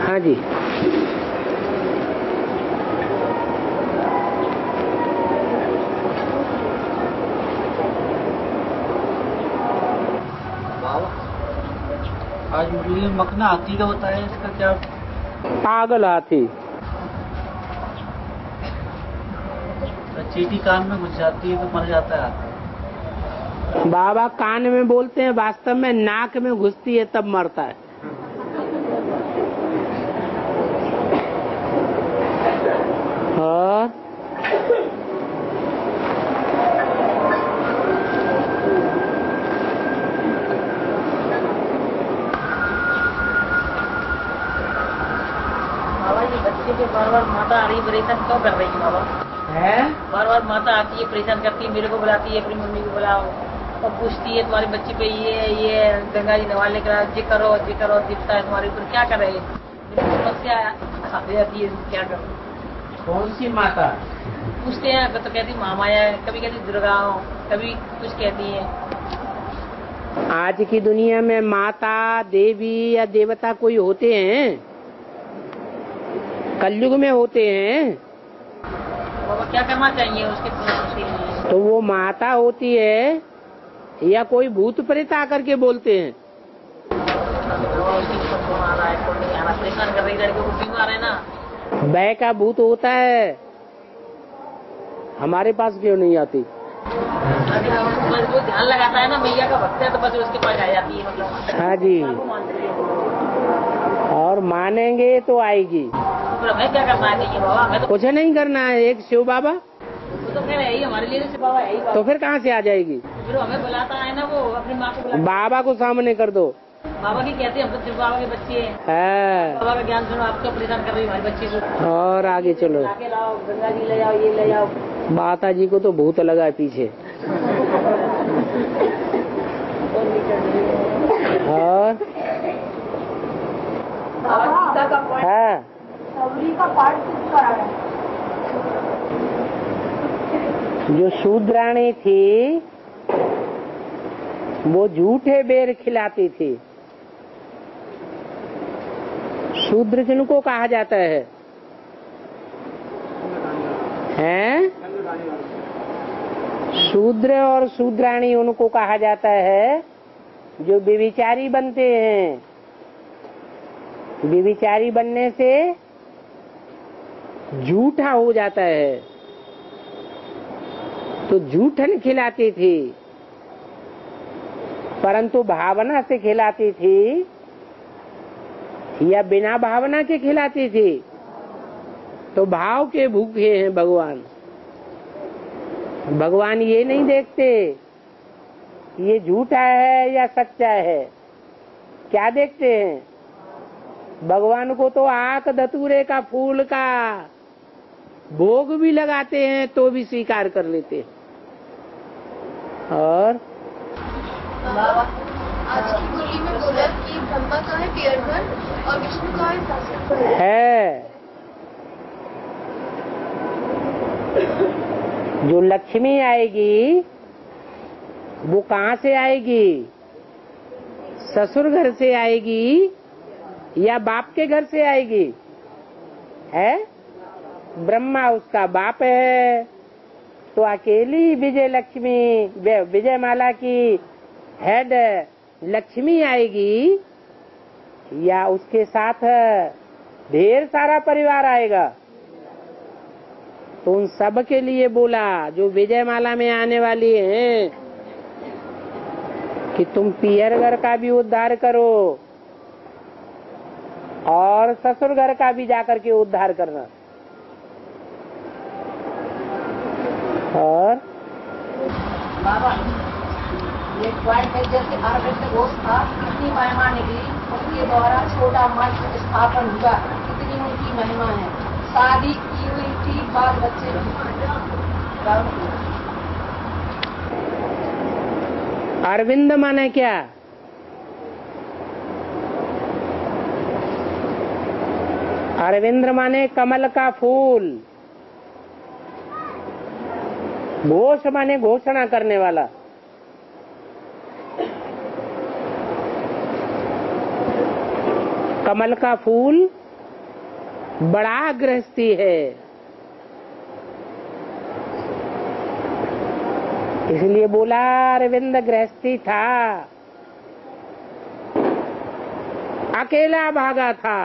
हाँ जी, आज मखना हाथी का होता है, इसका क्या? पागल हाथी। चीटी कान में घुस जाती है तो मर जाता है। बाबा कान में बोलते हैं, वास्तव में नाक में घुसती है तब मरता है। और बच्चे के बार बार माता आ रही, परेशान क्यों कर रही है बाबा? है बार बार माता आती है, परेशान करती है, मेरे को बुलाती है, अपनी मम्मी को बुलाओ और पूछती है तुम्हारे बच्चे पे ये गंगा जी नवा लेकर आओ, जे करो दिखता है तुम्हारे ऊपर, क्या कर रहे हैं? समस्या आती जाती है, क्या करो? कौन सी माता पूछते हैं तो कहती माँ माया है, कभी कहती दुर्गा, कभी कुछ कहती है। आज की दुनिया में माता देवी या देवता कोई होते हैं? कलयुग में होते हैं। बाबा क्या करना चाहिए उसके? तो वो माता होती है या कोई भूत प्रेत आकर के बोलते हैं? भय का भूत होता है, हमारे पास क्यों नहीं आती? वो ध्यान लगाता है ना, मैया का भक्त है तो बस उसके पास आ जाती है, मतलब। हाँ जी, और मानेंगे तो आएगी। हमें क्या करना है? ये बाबा हमें तो कुछ नहीं करना है, एक शिव बाबा तो फिर है ही हमारे लिए, शिव बाबा है ही, तो फिर कहाँ से आ जाएगी? फिर हमें बुलाता है ना वो, अपनी माँ को। बाबा को सामने कर दो, बाबा की कहते हैं हम तो शिव बाबा के बच्चे हैं, बाबा का ज्ञान सुनो, आपको परेशान कर रही हमारे बच्चे को। और आगे चलो, आगे लाओ, गंगा जी ले जाओ, ये ले जाओ। माता जी को तो भूत लगा है पीछे। और है का पार्ट जो शूद्राणी थी वो झूठे बेर खिलाती थी। शूद्र जिनको कहा जाता है, हैं? शूद्र और शूद्राणी उनको कहा जाता है जो व्यभिचारी बनते हैं। व्यभिचारी बनने से झूठा हो जाता है, तो झूठन खिलाती थी, परंतु भावना से खिलाती थी या बिना भावना के खिलाती थी? तो भाव के भूखे हैं भगवान। भगवान ये नहीं देखते ये झूठा है या सच्चा है, क्या देखते हैं? भगवान को तो आक धतूरे का फूल का भोग भी लगाते हैं तो भी स्वीकार कर लेते हैं। और आज की बोली में बोला कि ब्रह्मा का है पेड़ पर और विष्णु का है सासर पर है। जो लक्ष्मी आएगी वो कहाँ से आएगी? ससुर घर से आएगी या बाप के घर से आएगी? है ब्रह्मा उसका बाप है, तो अकेली विजय लक्ष्मी, विजय माला की हेड लक्ष्मी आएगी या उसके साथ ढेर सारा परिवार आएगा? तो उन सब के लिए बोला जो विजय माला में आने वाली हैं कि तुम पियर घर का भी उद्धार करो और ससुर घर का भी जाकर के उद्धार करना। और बाबा ये पॉइंट में जैसे आर्बिट घोष था, कितनी महिमा निकली उसके द्वारा छोटा मठ स्थापन हुआ, कितनी उनकी महिमा है। शादी की हुई थी, बाद बच्चे अरविंद माने क्या? अरविंद्र माने कमल का फूल, घोष माने घोषणा करने वाला। कमल का फूल बड़ा गृहस्थी है, इसलिए बोला अरविंद गृहस्थी था, अकेला भागा था।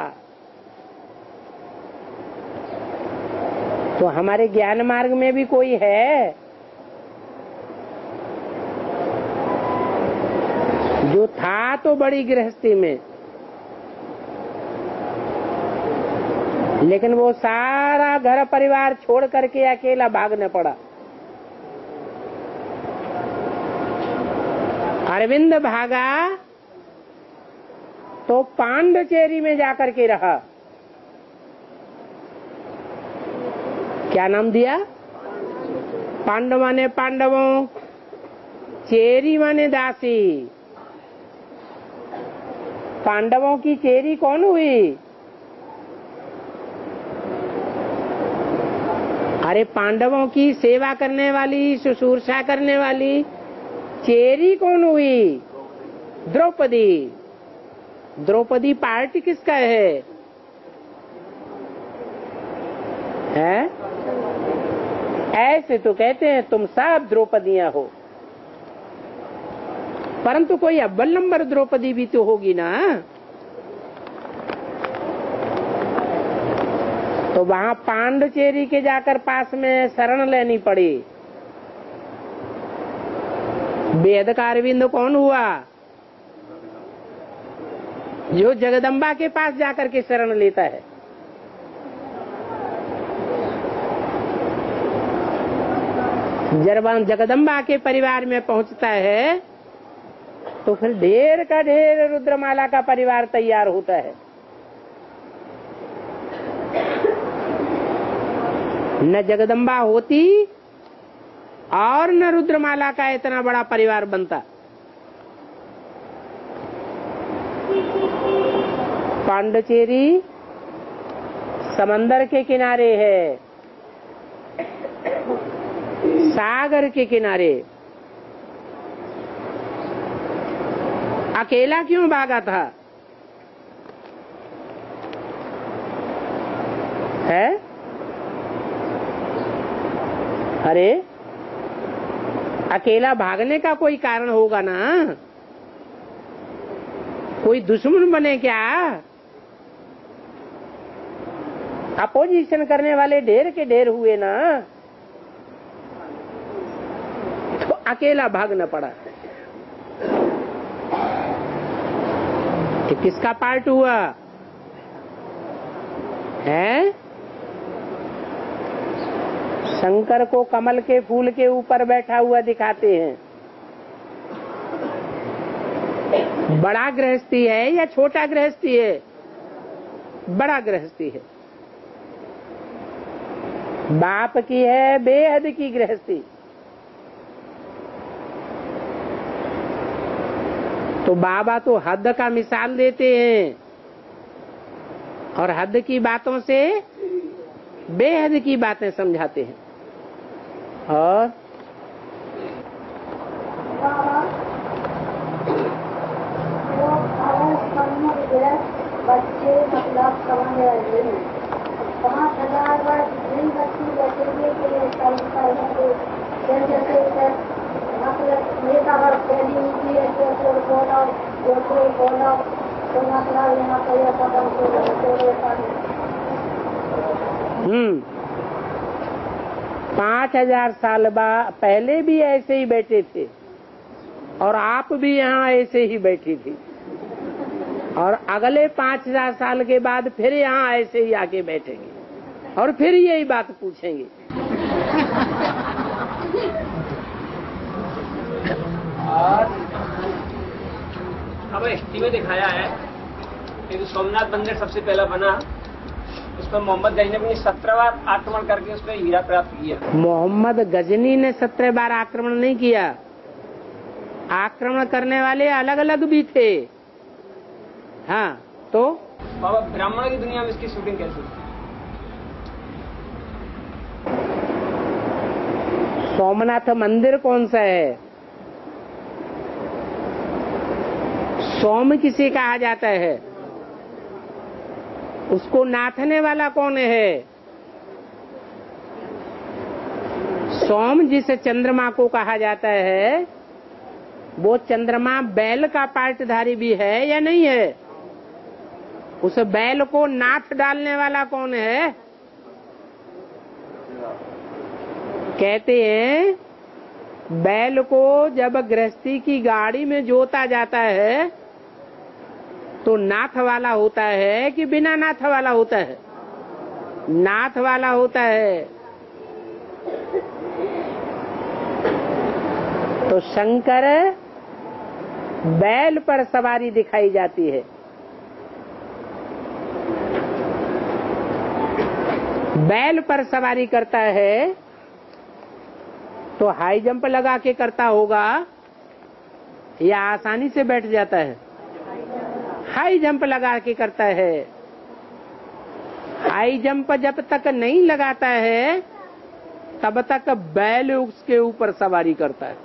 तो हमारे ज्ञान मार्ग में भी कोई है जो था तो बड़ी गृहस्थी में, लेकिन वो सारा घर परिवार छोड़ करके अकेला भागना पड़ा। अरविंद भागा तो पांडचेरी में जाकर के रहा। क्या नाम दिया? पांडवा ने पांडवों, चेरी माने दासी। पांडवों की चेरी कौन हुई? अरे पांडवों की सेवा करने वाली, शुश्रूषा करने वाली चेरी कौन हुई? द्रौपदी। द्रौपदी पार्ट किसका है? ऐसे तो कहते हैं तुम सब द्रौपदियां हो, परंतु कोई अव्वल नंबर द्रौपदी भी तो होगी ना। तो वहाँ पांडचेरी के जाकर पास में शरण लेनी पड़ी। वेद का अरविंद कौन हुआ? जो जगदम्बा के पास जाकर के शरण लेता है। जगदम्बा के परिवार में पहुंचता है तो फिर ढेर का ढेर रुद्रमाला का परिवार तैयार होता है। न जगदम्बा होती और न रुद्रमाला का इतना बड़ा परिवार बनता। पांडचेरी समंदर के किनारे है, सागर के किनारे। अकेला क्यों भागा था? है? अरे अकेला भागने का कोई कारण होगा ना, कोई दुश्मन बने क्या? अपोजिशन करने वाले ढेर के ढेर हुए ना, तो अकेला भागना पड़ा। तो किसका पार्ट हुआ? है? शंकर को कमल के फूल के ऊपर बैठा हुआ दिखाते हैं। बड़ा गृहस्थी है या छोटा गृहस्थी है? बड़ा गृहस्थी है। बाप की है बेहद की गृहस्थी। तो बाबा तो हद का मिसाल देते हैं और हद की बातों से बेहद की बातें समझाते हैं। और बच्चे मतलब समझ 5000 बार दिन बच्चे बचने के लिए मतलब नेता वर्ग पहली होती है तो मतलब यहाँ पर यह कदम तो 5000 साल पहले भी ऐसे ही बैठे थे और आप भी यहाँ ऐसे ही बैठी थी और अगले 5000 साल के बाद फिर यहाँ ऐसे ही आके बैठेंगे और फिर यही बात पूछेंगे। अब हिस्ट्री में दिखाया है कि सोमनाथ मंदिर सबसे पहला बना, उसमें मोहम्मद गजनी ने 17 बार आक्रमण करके उसमें हीरा प्राप्त किया। मोहम्मद गजनी ने 17 बार आक्रमण नहीं किया, आक्रमण करने वाले अलग अलग भी थे। हाँ तो बाबा ब्राह्मण की दुनिया में इसकी शूटिंग कैसे हुई? सोमनाथ मंदिर कौन सा है? सोम किसे कहा जाता है? उसको नाथने वाला कौन है? सोम जिसे चंद्रमा को कहा जाता है, वो चंद्रमा बैल का पार्टधारी भी है या नहीं है? उस बैल को नाथ डालने वाला कौन है? कहते हैं बैल को जब गृहस्थी की गाड़ी में जोता जाता है तो नाथ वाला होता है कि बिना नाथ वाला होता है? नाथ वाला होता है। तो शंकर बैल पर सवारी दिखाई जाती है। बैल पर सवारी करता है तो हाई जंप लगा के करता होगा या आसानी से बैठ जाता है? हाई जंप लगा के करता है। हाई जंप जब तक नहीं लगाता है तब तक बैल उसके ऊपर सवारी करता है।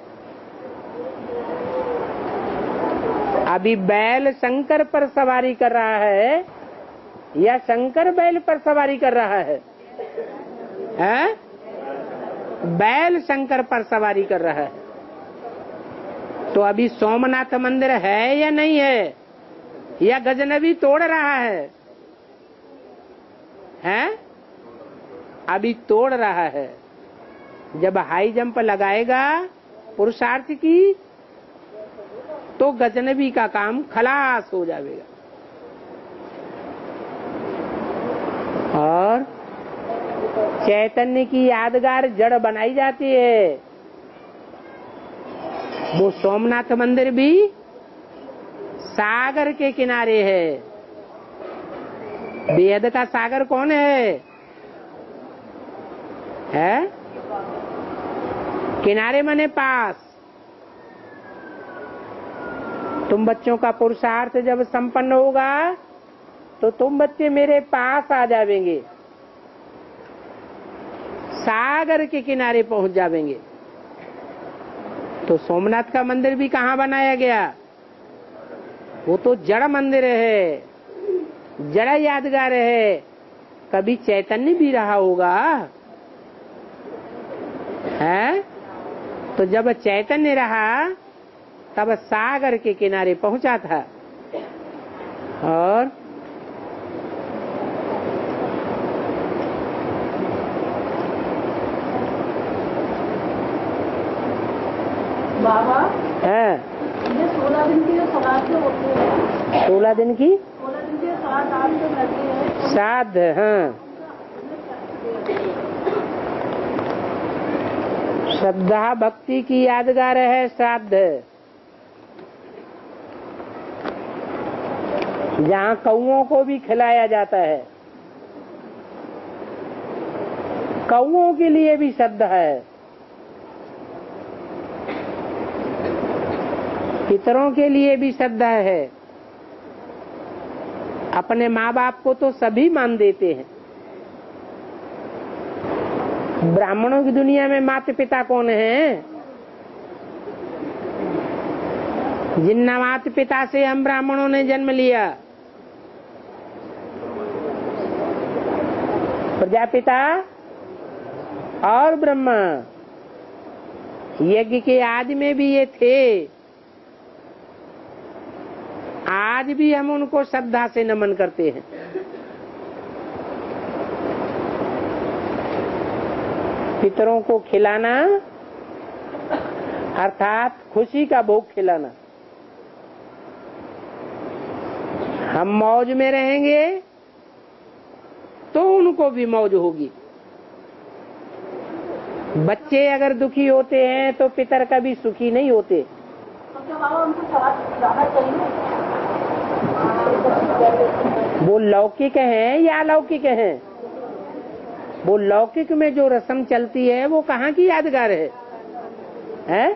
अभी बैल शंकर पर सवारी कर रहा है या शंकर बैल पर सवारी कर रहा है? बैल शंकर पर सवारी कर रहा है। तो अभी सोमनाथ मंदिर है या नहीं है, या गजनवी तोड़ रहा है? हैं? अभी तोड़ रहा है। जब हाई जंप लगाएगा पुरुषार्थ की तो गजनवी का काम खलास हो जाएगा। और चैतन्य की यादगार जड़ बनाई जाती है। वो सोमनाथ मंदिर भी सागर के किनारे है। वेद का सागर कौन है? है? किनारे मने पास। तुम बच्चों का पुरुषार्थ जब संपन्न होगा तो तुम बच्चे मेरे पास आ जावेंगे, सागर के किनारे पहुंच जावेंगे। तो सोमनाथ का मंदिर भी कहाँ बनाया गया? वो तो जड़ मंदिर है, जड़ यादगार है। कभी चैतन्य भी रहा होगा, है? तो जब चैतन्य रहा तब सागर के किनारे पहुंचा था। और बाबा है 16 दिन की श्राद्ध होती है। 16 दिन की श्राद्ध। हाँ, श्रद्धा भक्ति की यादगार है श्राद्ध। जहाँ कौओं को भी खिलाया जाता है, कौओं के लिए भी श्रद्धा है। पितरों के लिए भी श्रद्धा है। अपने माँ बाप को तो सभी मान देते हैं। ब्राह्मणों की दुनिया में माता पिता कौन हैं? जिन माता पिता से हम ब्राह्मणों ने जन्म लिया। प्रजापिता और ब्रह्मा, यज्ञ के आदि में भी ये थे। आज भी हम उनको श्रद्धा से नमन करते हैं। पितरों को खिलाना अर्थात खुशी का भोग खिलाना। हम मौज में रहेंगे तो उनको भी मौज होगी। बच्चे अगर दुखी होते हैं तो पितर कभी सुखी नहीं होते। तो क्या बाबा उनको ज़्यादा चाहिए? वो लौकिक हैं या अलौकिक हैं? वो लौकिक में जो रस्म चलती है वो कहाँ की यादगार है? हैं?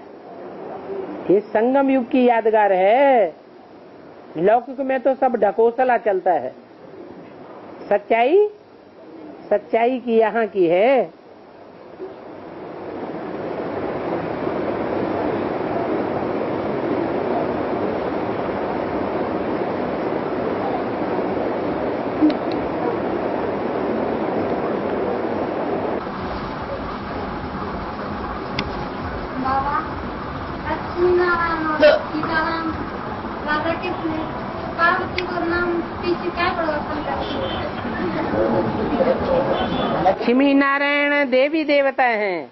ये संगम युग की यादगार है। लौकिक में तो सब ढकोसला चलता है। सच्चाई सच्चाई की यहाँ की है। लक्ष्मी नारायण देवी देवता हैं,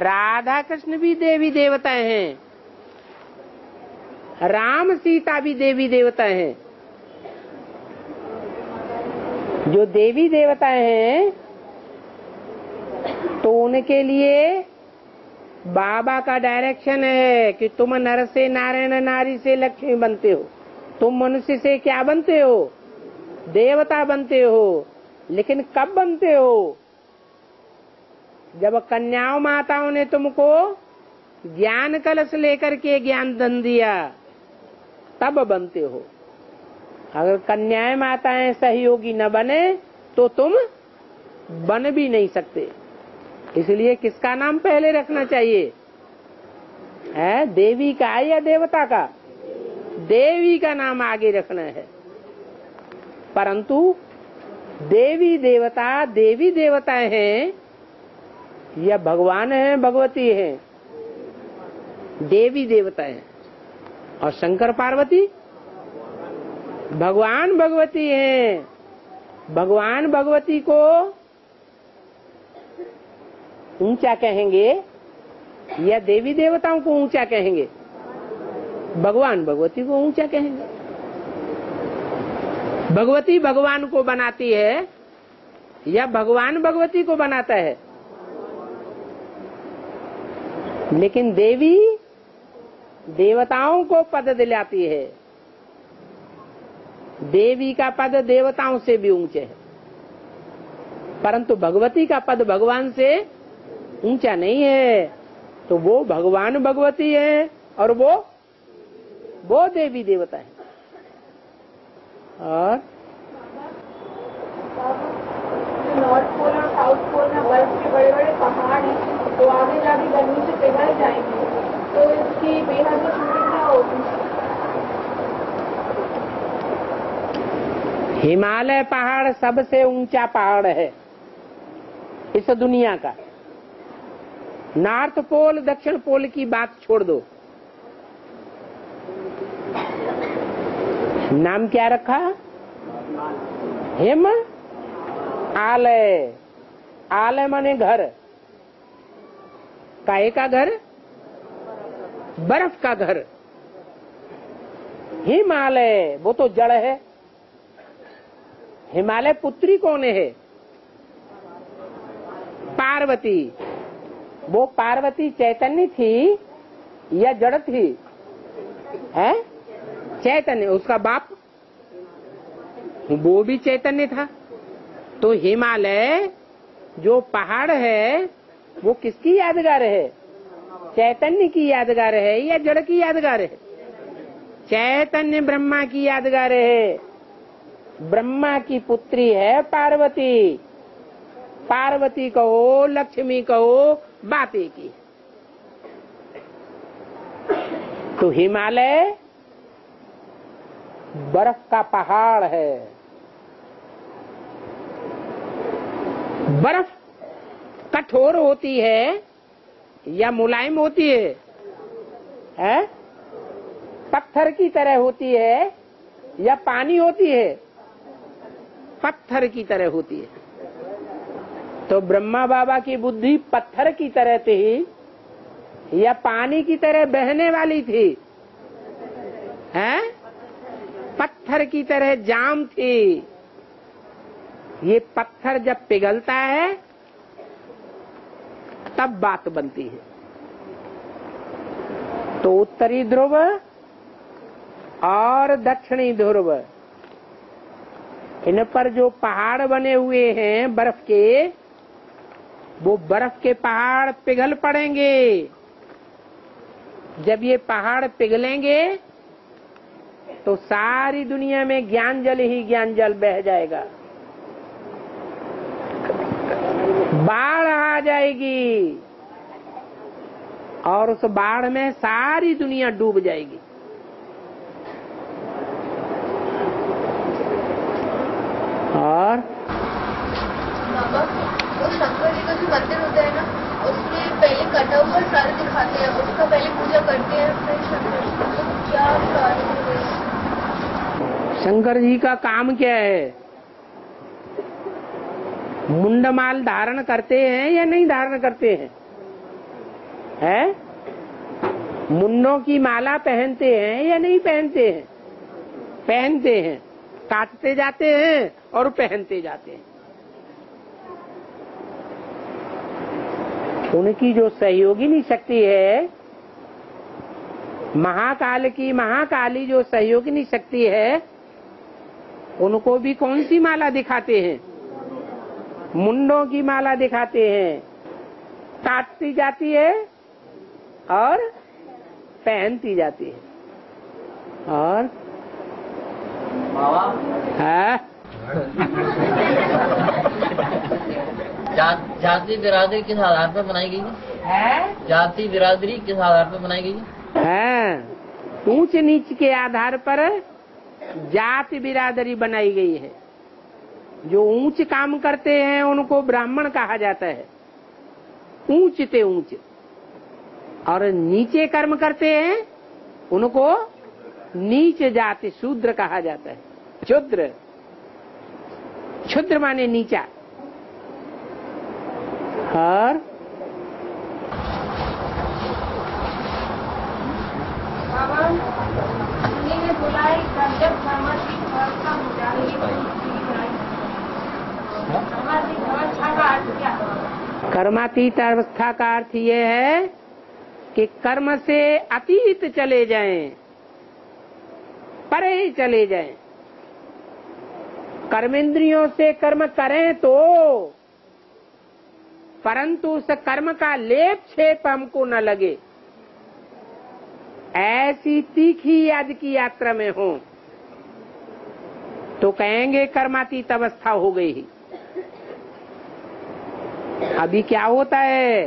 राधा कृष्ण भी देवी देवता हैं, राम सीता भी देवी देवता हैं। जो देवी देवता हैं तो उनके लिए बाबा का डायरेक्शन है कि तुम नर से नारायण, नारी से लक्ष्मी बनते हो, तुम मनुष्य से क्या बनते हो, देवता बनते हो। लेकिन कब बनते हो? जब कन्याओं माताओं ने तुमको ज्ञान कलश लेकर के ज्ञान धन दिया, तब बनते हो। अगर कन्याएं माताएं सहयोगी न बने तो तुम बन भी नहीं सकते। इसलिए किसका नाम पहले रखना चाहिए, है देवी का या देवता का? देवी का नाम आगे रखना है। परंतु देवी देवता हैं या भगवान हैं, भगवती हैं, देवी देवता हैं। और शंकर पार्वती भगवान भगवती हैं। भगवान भगवती को ऊंचा कहेंगे या देवी देवताओं को ऊंचा कहेंगे? भगवान भगवती को ऊंचा कहेंगे। भगवती भगवान को बनाती है या भगवान भगवती को बनाता है? लेकिन देवी देवताओं को पद दिलाती है। देवी का पद देवताओं से भी ऊंचे है, परंतु भगवती का पद भगवान से ऊंचा नहीं है। तो वो भगवान भगवती है और वो देवी देवता है। और नॉर्थ पोल और साउथ पोल में बर्फ के बड़े बड़े पहाड़ हैं, तो आगे जाके गर्मी से पिघल जाएंगे, तो इसकी बेहद क्या होगी? हिमालय पहाड़ सबसे ऊंचा पहाड़ है इस दुनिया का। नॉर्थ पोल दक्षिण पोल की बात छोड़ दो। नाम क्या रखा? हिम आलय। आलय माने घर। काहे का घर? बर्फ का घर। हिमालय वो तो जड़ है। हिमालय पुत्री कौन है? पार्वती। वो पार्वती चैतन्य थी या जड़ थी? है चैतन्य। उसका बाप वो भी चैतन्य था। तो हिमालय जो पहाड़ है वो किसकी यादगार है? चैतन्य की यादगार है या जड़ की यादगार है? चैतन्य ब्रह्मा की यादगार है। ब्रह्मा की पुत्री है पार्वती। पार्वती कहो लक्ष्मी कहो, बात एक ही। तो हिमालय बर्फ का पहाड़ है। बर्फ कठोर होती है या मुलायम होती है? है पत्थर की तरह होती है या पानी होती है? पत्थर की तरह होती है। तो ब्रह्मा बाबा की बुद्धि पत्थर की तरह थी या पानी की तरह बहने वाली थी? है पत्थर की तरह जाम थी। ये पत्थर जब पिघलता है तब बात बनती है। तो उत्तरी ध्रुव और दक्षिणी ध्रुव, इन पर जो पहाड़ बने हुए हैं बर्फ के, वो बर्फ के पहाड़ पिघल पड़ेंगे। जब ये पहाड़ पिघलेंगे तो सारी दुनिया में ज्ञान जल ही ज्ञान जल बह जाएगा। बाढ़ आ जाएगी और उस बाढ़ में सारी दुनिया डूब जाएगी। और बाबा वो शंकर जी का जो मंदिर होता है ना, उसमें पहले कटा हुआ सर दिखाते हैं, उसका पहले पूजा करते हैं, फिर शंकर जी को क्या सर? शंकर जी का काम क्या है? मुंडमाल धारण करते हैं या नहीं धारण करते हैं? है? मुन्नों की माला पहनते हैं या नहीं पहनते हैं? पहनते हैं, काटते जाते हैं और पहनते जाते हैं। उनकी जो सहयोगिनी शक्ति है, महाकाल की महाकाली जो सहयोगिनी शक्ति है, उनको भी कौन सी माला दिखाते हैं? मुंडों की माला दिखाते हैं, काटती जाती है और पहनती जाती है। और जाति बिरादरी किस आधार पर बनाई गई है? जाति बिरादरी किस आधार पर बनाई गई है? ऊंच नीच के आधार पर जाति बिरादरी बनाई गई है। जो ऊंच काम करते हैं उनको ब्राह्मण कहा जाता है, ऊंच ते ऊंच, और नीचे कर्म करते हैं उनको नीच जाति शूद्र कहा जाता है। क्षुद्र, क्षुद्र माने नीचा। और कर्मातीत अवस्था का अर्थ ये है कि कर्म से अतीत चले जाएं, परे चले जाएं। कर्मेंद्रियों से कर्म करें तो, परंतु उस कर्म का लेप छेप हमको न लगे, ऐसी तीखी याद की यात्रा में हो तो कहेंगे कर्मातीत अवस्था हो गई। अभी क्या होता है,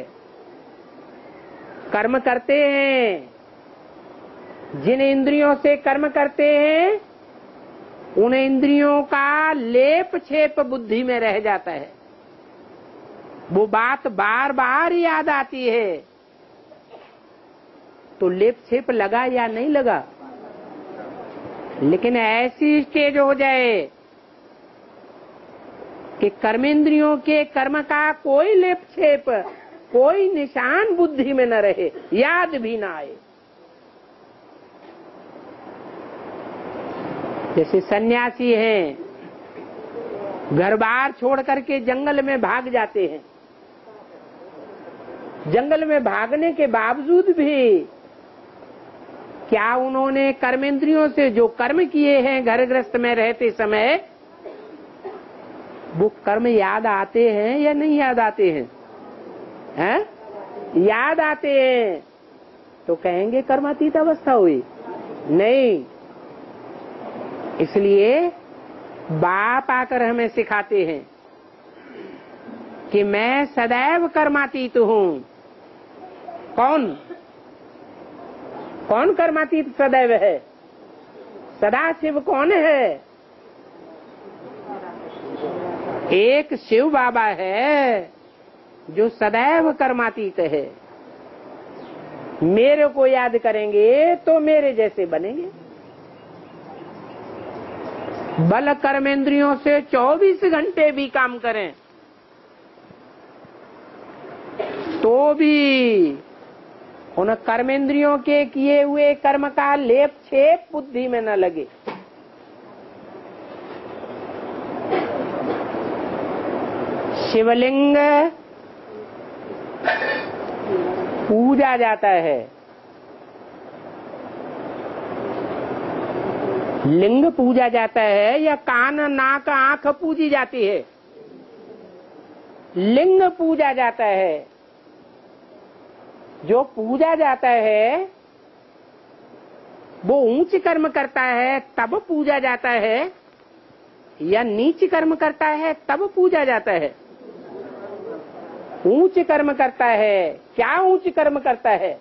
कर्म करते हैं, जिन इंद्रियों से कर्म करते हैं उन इंद्रियों का लेप छेप बुद्धि में रह जाता है। वो बात बार बार याद आती है, तो लेप छेप लगा या नहीं लगा। लेकिन ऐसी स्टेज हो जाए कि कर्मेंद्रियों के कर्म का कोई लेप छेप, कोई निशान बुद्धि में न रहे, याद भी ना आए। जैसे सन्यासी हैं, घर बार छोड़ करके जंगल में भाग जाते हैं। जंगल में भागने के बावजूद भी क्या उन्होंने कर्मेंद्रियों से जो कर्म किए हैं घर गृहस्थ में रहते समय, वो कर्म याद आते हैं या नहीं याद आते हैं? हैं? याद आते हैं, तो कहेंगे कर्मातीत अवस्था हुई नहीं। इसलिए बाप आकर हमें सिखाते हैं कि मैं सदैव कर्मातीत हूँ। कौन कौन कर्मातीत सदैव है? सदाशिव कौन है? एक शिव बाबा है जो सदैव कर्मातीत है। मेरे को याद करेंगे तो मेरे जैसे बनेंगे। बल कर्मेंद्रियों से 24 घंटे भी काम करें तो भी उन कर्मेंद्रियों के किए हुए कर्म का लेप छेप बुद्धि में न लगे। शिवलिंग पूजा जाता है, लिंग पूजा जाता है, या कान नाक आंख पूजी जाती है? लिंग पूजा जाता है। जो पूजा जाता है वो ऊंच कर्म करता है तब पूजा जाता है, या नीच कर्म करता है तब पूजा जाता है? ऊंच कर्म करता है। क्या ऊंच कर्म करता है?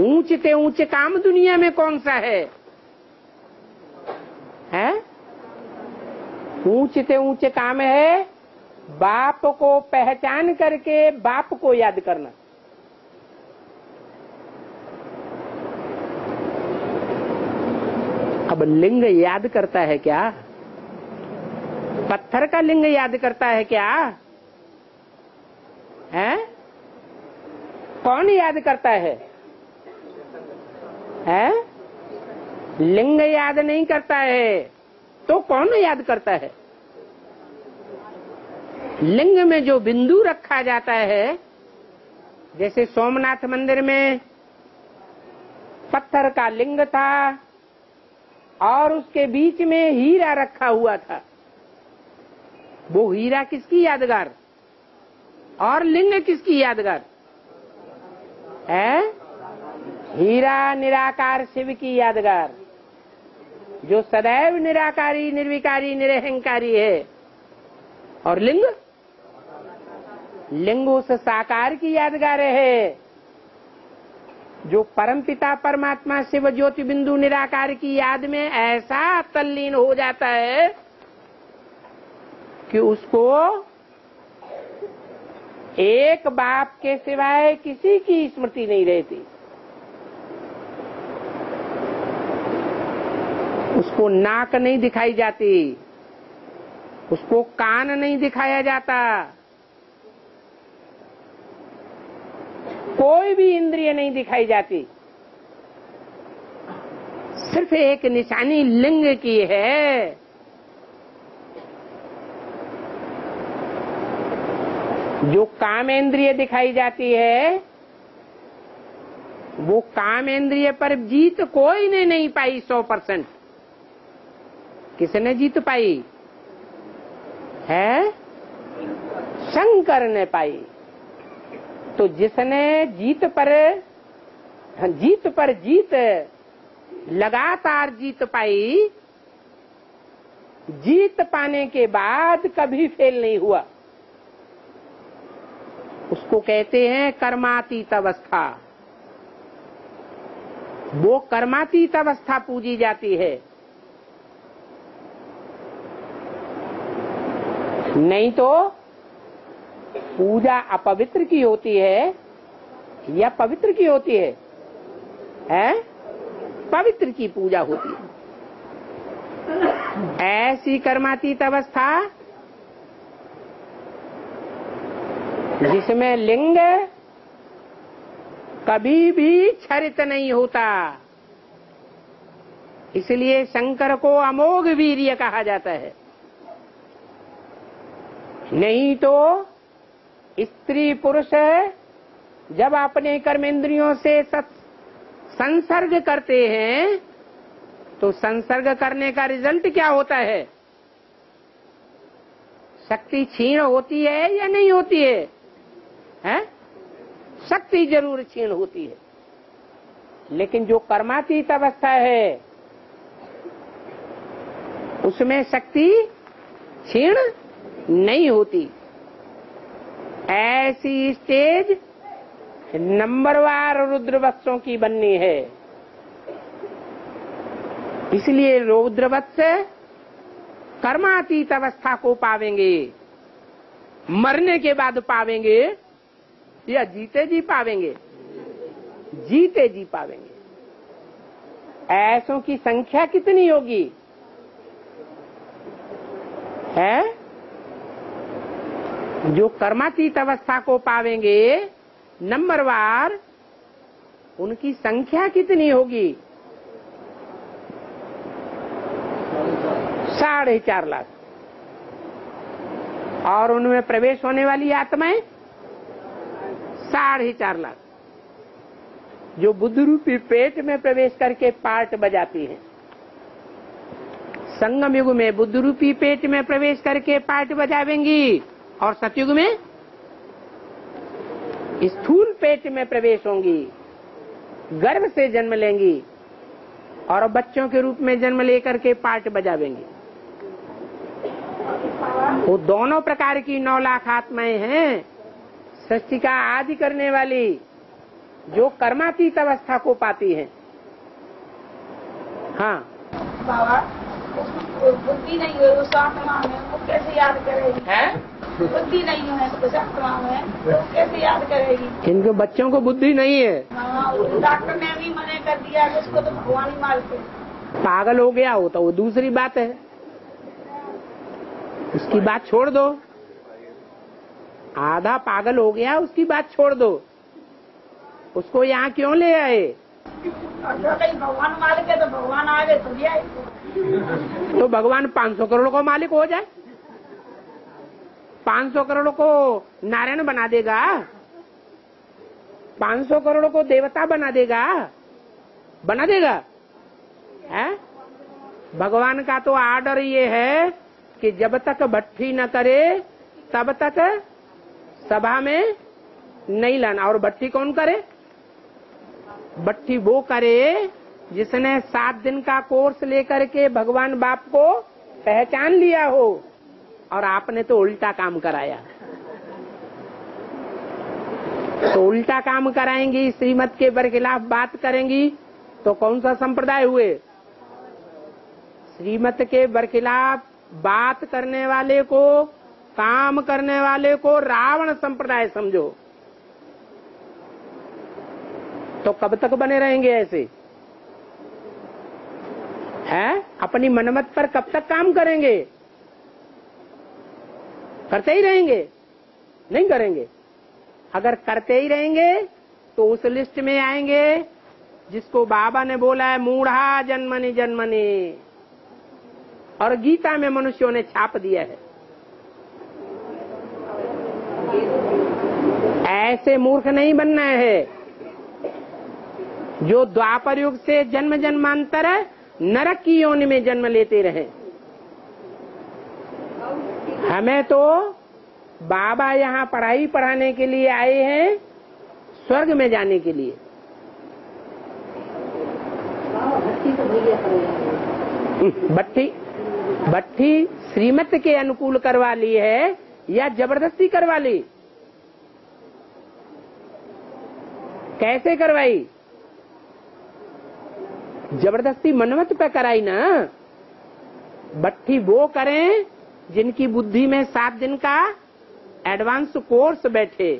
ऊंच ते ऊंच काम दुनिया में कौन सा है? हैं? ऊंच ते ऊंच काम है बाप को पहचान करके बाप को याद करना। अब लिंग याद करता है क्या? पत्थर का लिंग याद करता है क्या? हैं? कौन याद करता है? हैं? लिंग याद नहीं करता है तो कौन याद करता है? लिंग में जो बिंदु रखा जाता है, जैसे सोमनाथ मंदिर में पत्थर का लिंग था और उसके बीच में हीरा रखा हुआ था। वो हीरा किसकी यादगार और लिंग किसकी यादगार है? हीरा निराकार शिव की यादगार, जो सदैव निराकारी निर्विकारी निरहंकारी है, और लिंग उस साकार की यादगार है जो परमपिता परमात्मा शिव ज्योति बिंदु निराकार की याद में ऐसा तल्लीन हो जाता है कि उसको एक बाप के सिवाय किसी की स्मृति नहीं रहती। उसको नाक नहीं दिखाई जाती, उसको कान नहीं दिखाया जाता, कोई भी इंद्रिय नहीं दिखाई जाती। सिर्फ एक निशानी लिंग की है। जो कामेंद्रिय दिखाई जाती है, वो कामेंद्रिय पर जीत कोई ने नहीं पाई 100%। किसने जीत पाई है? शंकर ने पाई। तो जिसने जीत पर जीत लगातार जीत पाई, जीत पाने के बाद कभी फेल नहीं हुआ, उसको कहते हैं कर्मातीत अवस्था। वो कर्मातीत अवस्था पूजी जाती है। नहीं तो पूजा अपवित्र की होती है या पवित्र की होती है? हैं? पवित्र की पूजा होती है। ऐसी कर्मातीत अवस्था जिसमें लिंग कभी भी क्षरित नहीं होता, इसलिए शंकर को अमोघ वीर्य कहा जाता है। नहीं तो स्त्री पुरुष जब अपने कर्मेंद्रियों से संसर्ग करते हैं तो संसर्ग करने का रिजल्ट क्या होता है? शक्ति क्षीण होती है या नहीं होती है? हैं? शक्ति जरूर क्षीण होती है। लेकिन जो कर्मातीत अवस्था है उसमें शक्ति क्षीण नहीं होती। ऐसी स्टेज नंबरवार रुद्रवत्सों की बननी है। इसलिए रुद्रवत्स कर्मातीत अवस्था को पावेंगे, मरने के बाद पावेंगे या जीते जी पावेंगे? जीते जी पावेंगे। ऐसों की संख्या कितनी होगी? है? जो कर्मातीत अवस्था को पावेंगे नंबरवार, उनकी संख्या कितनी होगी? 4.5 लाख। और उनमें प्रवेश होने वाली आत्माएं 4.5 लाख, जो बुद्ध रूपी पेट में प्रवेश करके पार्ट बजाती हैं। संगम युग में बुद्ध रूपी पेट में प्रवेश करके पार्ट बजावेंगी और सतयुग में स्थूल पेट में प्रवेश होंगी, गर्भ से जन्म लेंगी और बच्चों के रूप में जन्म लेकर के पार्ट बजावेंगी। वो दोनों प्रकार की 9 लाख आत्माएं हैं, सृष्टि का आदि करने वाली, जो कर्मातीत अवस्था को पाती हैं। हाँ बाबा, बुद्धि नहीं है, वो आत्मा है, वो कैसे याद करेगी? है? बुद्धि नहीं है तो कैसे याद करेगी? इनके बच्चों को बुद्धि नहीं है। डॉक्टर ने भी मना कर दिया कि उसको तो भगवान ही मारते। पागल हो गया हो तो वो दूसरी बात है। उसकी बात छोड़ दो, आधा पागल हो गया उसकी बात छोड़ दो, उसको यहाँ क्यों ले आए? भगवान मालिक है तो भगवान आ गए तो ले आए, तो भगवान 500 करोड़ को मालिक हो जाए, 500 करोड़ को नारायण बना देगा, 500 करोड़ को देवता बना देगा है? भगवान का तो आर्डर ये है कि जब तक भट्ठी न करे तब तक सभा में नहीं लाना। और भट्ठी कौन करे? भट्ठी वो करे जिसने 7 दिन का कोर्स लेकर के भगवान बाप को पहचान लिया हो, और आपने तो उल्टा काम कराया। तो उल्टा काम कराएंगी, श्रीमत के बरखिलाफ बात करेंगी तो कौन सा संप्रदाय हुए? श्रीमत के बरखिलाफ बात करने वाले को, काम करने वाले को रावण संप्रदाय समझो। तो कब तक बने रहेंगे ऐसे है? अपनी मनमत पर कब तक काम करेंगे? करते ही रहेंगे, नहीं करेंगे। अगर करते ही रहेंगे तो उस लिस्ट में आएंगे जिसको बाबा ने बोला है मूढ़ा जन्मनि जन्मनि, और गीता में मनुष्यों ने छाप दिया है। ऐसे मूर्ख नहीं बनना है जो द्वापर युग से जन्म जन्मांतर नरक की योनि में जन्म लेते रहे। हमें तो बाबा यहाँ पढ़ाई पढ़ाने के लिए आए हैं, स्वर्ग में जाने के लिए। भट्टी श्रीमत के अनुकूल करवा ली है या जबरदस्ती करवा ली? कैसे करवाई? जबरदस्ती मनमत पे कराई ना। भट्टी वो करें जिनकी बुद्धि में 7 दिन का एडवांस कोर्स बैठे।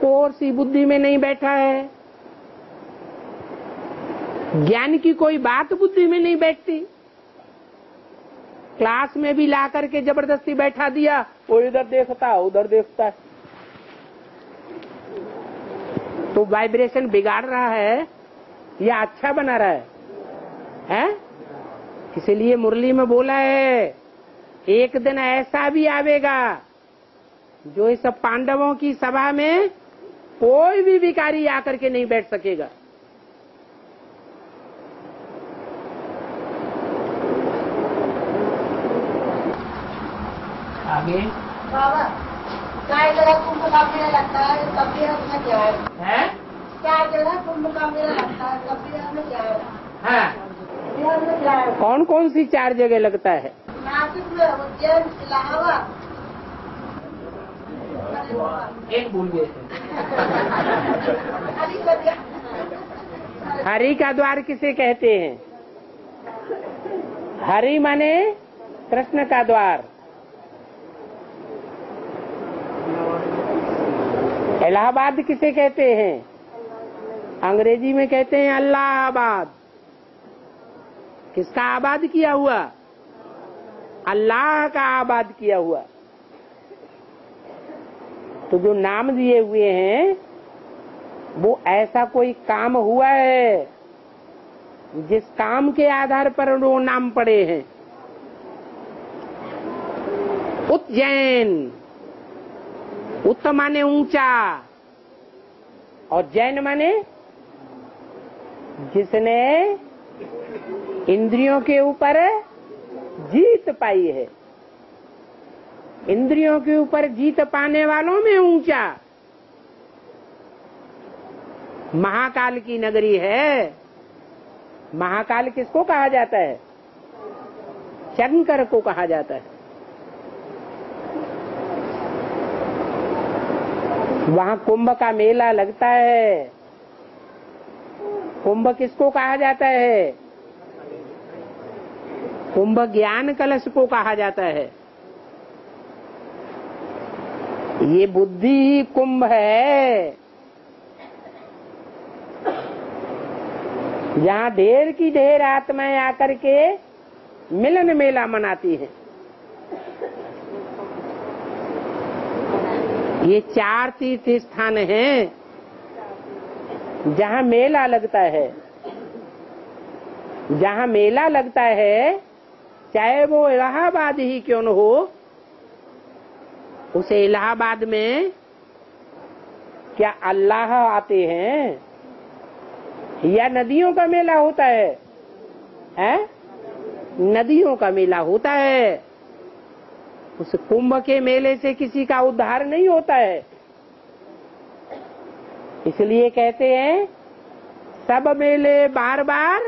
कोर्स ही बुद्धि में नहीं बैठा है, ज्ञान की कोई बात बुद्धि में नहीं बैठती। क्लास में भी ला करके जबरदस्ती बैठा दिया, वो इधर देखता उधर देखता, तो वाइब्रेशन बिगाड़ रहा है या अच्छा बना रहा है? इसलिए मुरली में बोला है एक दिन ऐसा भी आवेगा जो इस पांडवों की सभा में कोई भी भिखारी आकर के नहीं बैठ सकेगा। आगे बाबा चाय जगह कुंभ का मेला लगता है, कबीरा में क्या है? चाय जगह कुंभ का मेला लगता है, कबीरा में क्या है? कौन कौन सी 4 जगह लगता है? एक भूल गए थे। हरि का द्वार किसे कहते हैं? हरि माने कृष्ण का द्वार। इलाहाबाद किसे कहते हैं? अंग्रेजी में कहते हैं अल्लाहाबाद। किसका आबाद किया हुआ? अल्लाह का आबाद किया हुआ। तो जो नाम दिए हुए हैं वो ऐसा कोई काम हुआ है जिस काम के आधार पर वो नाम पड़े हैं। उज्जैन, उत माने ऊंचा और जैन माने जिसने इंद्रियों के ऊपर जीत पाई है। इंद्रियों के ऊपर जीत पाने वालों में ऊंचा महाकाल की नगरी है। महाकाल किसको कहा जाता है? शंकर को कहा जाता है। वहां कुंभ का मेला लगता है। कुंभ किसको कहा जाता है? कुंभ ज्ञान कलश को कहा जाता है। ये बुद्धि ही कुंभ है। जहाँ ढेर की ढेर आत्माएं आकर के मिलन मेला मनाती है। ये चार तीर्थ स्थान हैं जहाँ मेला लगता है। जहाँ मेला लगता है चाहे वो इलाहाबाद ही क्यों न हो, उसे इलाहाबाद में क्या अल्लाह आते हैं या नदियों का मेला होता है? नदियों का मेला होता है। उस कुंभ के मेले से किसी का उद्धार नहीं होता है। इसलिए कहते हैं सब मेले बार बार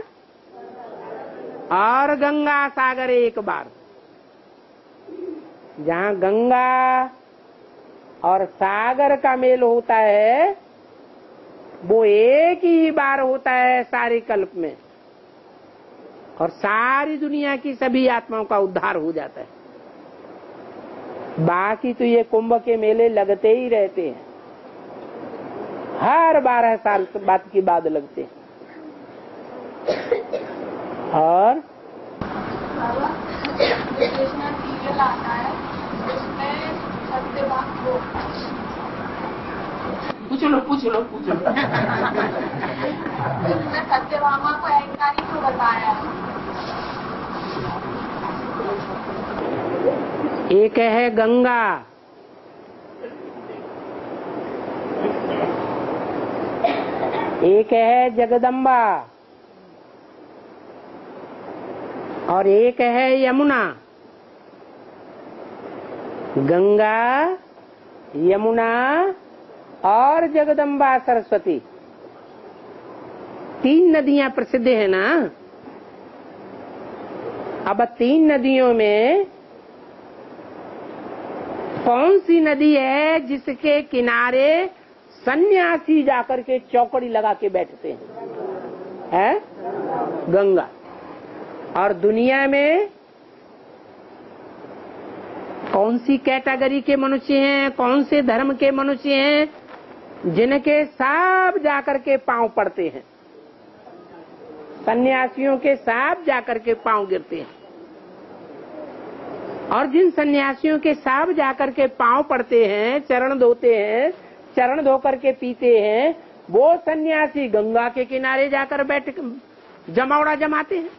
और गंगा सागर एक बार। जहाँ गंगा और सागर का मेल होता है वो एक ही बार होता है सारे कल्प में, और सारी दुनिया की सभी आत्माओं का उद्धार हो जाता है। बाकी तो ये कुंभ के मेले लगते ही रहते हैं, हर 12 साल बाद की बात लगते हैं। और बाबा कृष्णा सीरियल आता है उसमें सत्यभामा, पूछ लो उसमें सत्यभामा को अहंकारी क्यों बताया? एक है गंगा, एक है जगदम्बा और एक है यमुना। गंगा, यमुना और जगदम्बा सरस्वती, 3 नदियां प्रसिद्ध है ना। अब 3 नदियों में कौन सी नदी है जिसके किनारे सन्यासी जाकर के चौकड़ी लगा के बैठते हैं? गंगा। और दुनिया में कौन सी कैटेगरी के मनुष्य हैं, कौन से धर्म के मनुष्य हैं जिनके सब जाकर के पांव पड़ते हैं? सन्यासियों के सब जाकर के पांव गिरते हैं। और जिन सन्यासियों के सब जाकर के पांव पड़ते हैं, चरण धोते हैं, चरण धोकर के पीते हैं, वो सन्यासी गंगा के किनारे जाकर बैठ जमावड़ा जमाते हैं।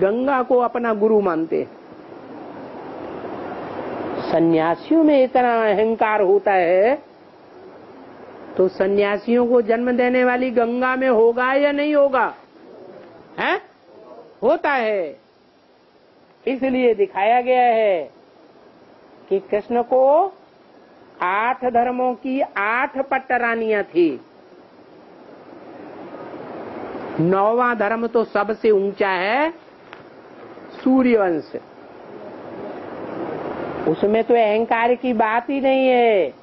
गंगा को अपना गुरु मानते। सन्यासियों में इतना अहंकार होता है तो सन्यासियों को जन्म देने वाली गंगा में होगा या नहीं होगा? है, होता है। इसलिए दिखाया गया है कि कृष्ण को 8 धर्मों की 8 पट्टरानियां थी। 9वां धर्म तो सबसे ऊंचा है, सूर्यवंश। उसमें तो अहंकार की बात ही नहीं है।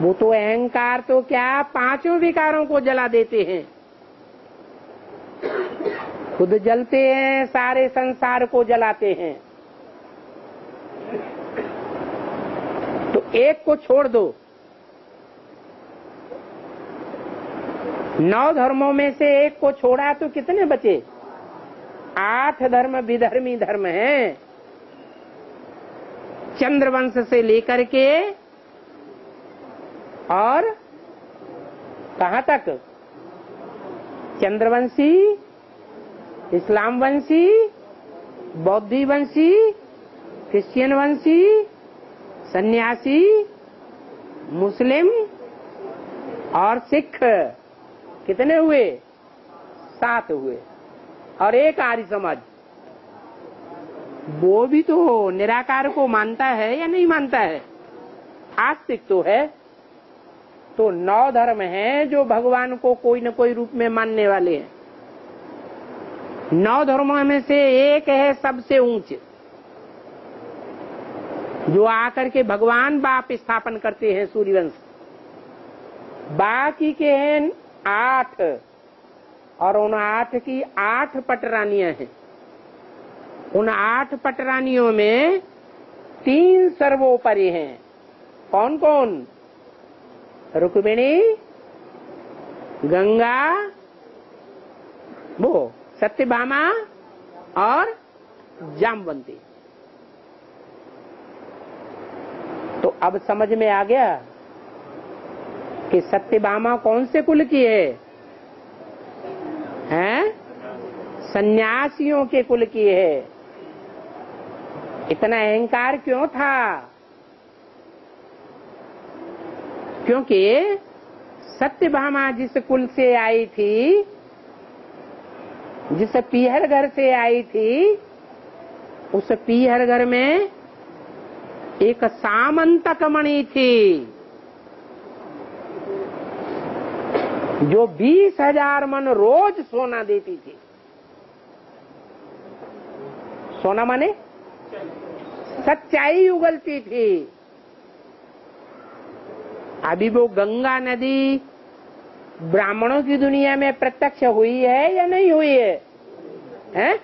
वो तो अहंकार तो क्या 5 विकारों को जला देते हैं। खुद जलते हैं, सारे संसार को जलाते हैं। तो एक को छोड़ दो, 9 धर्मों में से एक को छोड़ा तो कितने बचे? 8 धर्म विधर्मी धर्म हैं। चंद्रवंश से लेकर के और कहाँ तक? चंद्रवंशी, इस्लामवंशी, बौद्धिवंशी, क्रिश्चियनवंशी, सन्यासी, मुस्लिम और सिख। कितने हुए? 7 हुए। और एक आर्य समाज, वो भी तो निराकार को मानता है या नहीं मानता है? आस्तिक तो है। तो 9 धर्म हैं जो भगवान को कोई न कोई रूप में मानने वाले हैं। 9 धर्मों में से एक है सबसे ऊंचे, जो आकर के भगवान बाप स्थापन करते हैं, सूर्यवंश। बाकी के हैं 8 और उन 8 की 8 पटरानियां हैं। उन 8 पटरानियों में 3 सर्वोपरि हैं। कौन कौन? रुक्मिणी, गंगा, वो सत्यभामा और जामवंती। तो अब समझ में आ गया कि सत्यभामा कौन से कुल की है? सन्यासियों के कुल की है। इतना अहंकार क्यों था? क्योंकि सत्यभामा जिस कुल से आई थी, जिस पीहर घर से आई थी, उस पीहर घर में एक सामंतक मणि थी जो 20,000 मन रोज सोना देती थी। सोना माने सच्चाई उगलती थी। अभी वो गंगा नदी ब्राह्मणों की दुनिया में प्रत्यक्ष हुई है या नहीं हुई है? हैं?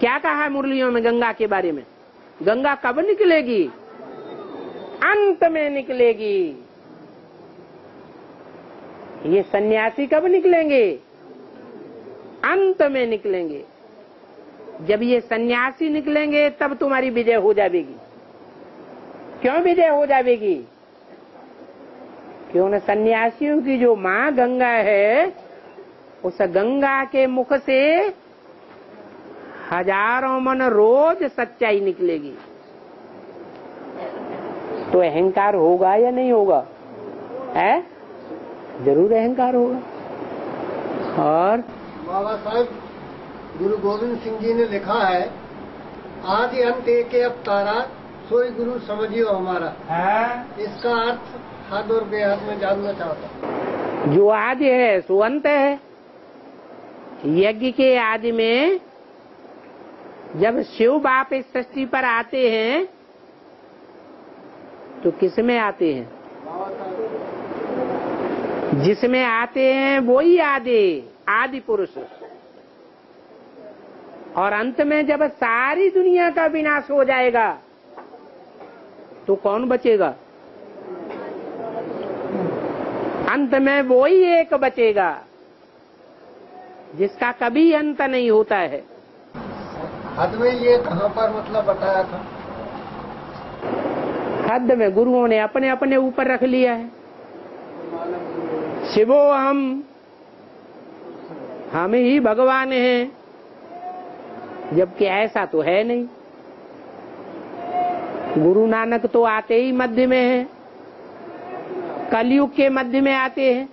क्या कहा मुरलियों में गंगा के बारे में? गंगा कब निकलेगी? अंत में निकलेगी। ये सन्यासी कब निकलेंगे? अंत में निकलेंगे। जब ये सन्यासी निकलेंगे तब तुम्हारी विजय हो जाएगी। क्यों विजय हो जाएगी? क्यों न सन्यासियों की जो माँ गंगा है, उस गंगा के मुख से 1,000 मन रोज सच्चाई निकलेगी। तो अहंकार होगा या नहीं होगा? है, जरूर अहंकार होगा। और बाबा साहब गुरु गोविंद सिंह जी ने लिखा है, आदि अंत एक अब तारा सोई गुरु समझियो हमारा। इसका अर्थ हाथ और बेहद में जानना चाहता। जो आदि है सो अंत है। यज्ञ के आदि में जब शिव बाप इस सृष्टि पर आते हैं तो किसमें आते हैं? जिसमें आते हैं वही आदि, आदि पुरुष। और अंत में जब सारी दुनिया का विनाश हो जाएगा तो कौन बचेगा? अंत में वही एक बचेगा जिसका कभी अंत नहीं होता है। हद में ये कहाँ पर मतलब बताया था? हद में गुरुओं ने अपने अपने ऊपर रख लिया है। शिवो हम ही भगवान हैं, जबकि ऐसा तो है नहीं। गुरु नानक तो आते ही मध्य में है, कलयुग के मध्य में आते हैं।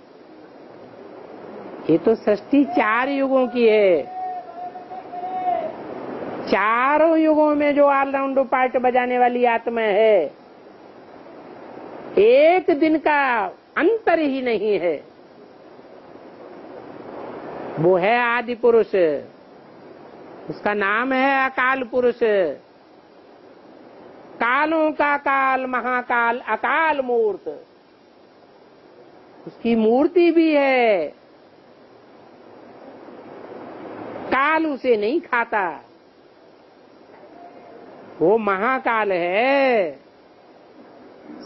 ये तो सृष्टि 4 युगों की है। 4 युगों में जो ऑलराउंड पार्ट बजाने वाली आत्मा है, एक दिन का अंतर ही नहीं है। वो है आदि पुरुष, उसका नाम है अकाल पुरुष। कालों का काल, महाकाल, अकाल मूर्त। उसकी मूर्ति भी है। काल उसे नहीं खाता, वो महाकाल है।